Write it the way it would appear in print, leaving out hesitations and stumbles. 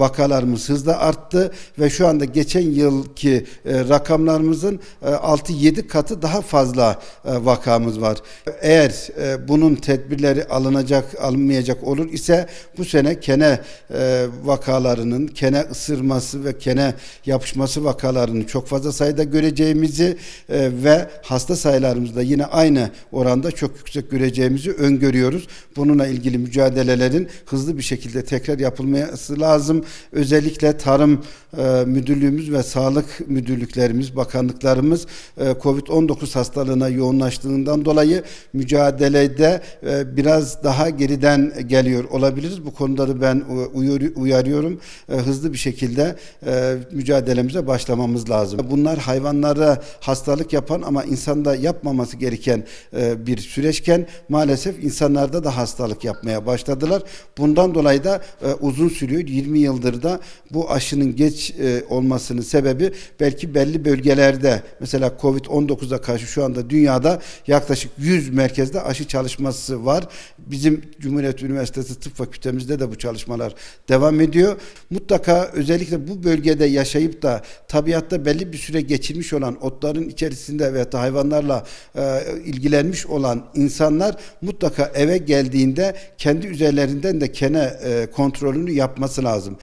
Vakalarımız hızla arttı ve şu anda geçen yılki rakamlarımızın 6-7 katı daha fazla vakamız var. Eğer bunun tedbirleri alınmayacak olur ise bu sene kene vakalarının, kene ısırması ve kene yapışması vakalarını çok fazla sayıda göreceğimizi ve hasta sayılarımızda yine aynı oranda çok yüksek göreceğimizi öngörüyoruz. Bununla ilgili mücadelelerin hızlı bir şekilde tekrar yapılması lazım. Özellikle Tarım Müdürlüğümüz ve Sağlık Müdürlüklerimiz, bakanlıklarımız Covid-19 hastalığına yoğunlaştığından dolayı mücadelede biraz daha geriden geliyor olabiliriz. Bu konuları ben uyarıyorum. Hızlı bir şekilde mücadelemize başlamamız lazım. Bunlar hayvanlara hastalık yapan ama insanda yapmaması gereken bir süreçken maalesef insanlarda da hastalık yapmaya başladılar. Bundan dolayı da uzun sürüyor. 20 yıldır da bu aşının geç olmasının sebebi belki belli bölgelerde, mesela Covid-19'a karşı şu anda dünyada yaklaşık 100 merkezde aşı çalışması var. Bizim Cumhuriyet Üniversitesi Tıp Fakültemizde de bu çalışmalar devam ediyor. Mutlaka özellikle bu bölgede yaşayıp da tabiatta belli bir süre geçirmiş olan, otların içerisinde veyahut da hayvanlarla ilgilenmiş olan insanlar mutlaka eve geldiğinde kendi üzerlerinden de kene kontrolünü yapması lazım.